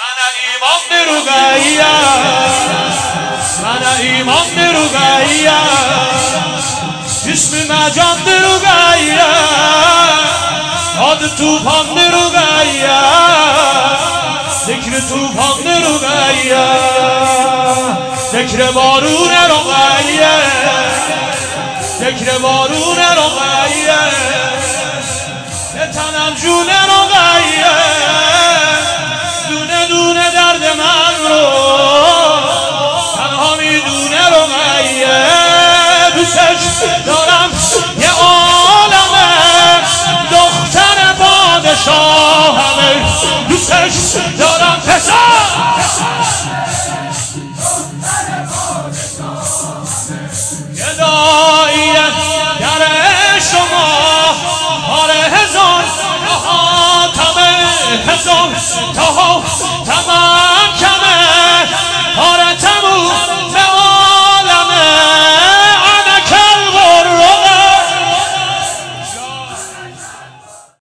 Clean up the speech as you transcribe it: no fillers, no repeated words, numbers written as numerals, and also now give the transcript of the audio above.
Sana imamdır Rugayya, sana imamdır Rugayya, ismime candır Rugayya, adı tufandır Rugayya, zikri tufandır Rugayya, zikre varune Rugayya, zikre varune Rugayya, etanem cune Rugayya. دارم یه عالمه دختر پادشاهمه دوستش دارم پسر یه داییه در شما پاره هزار تا حاتمه هزار تا حاتمه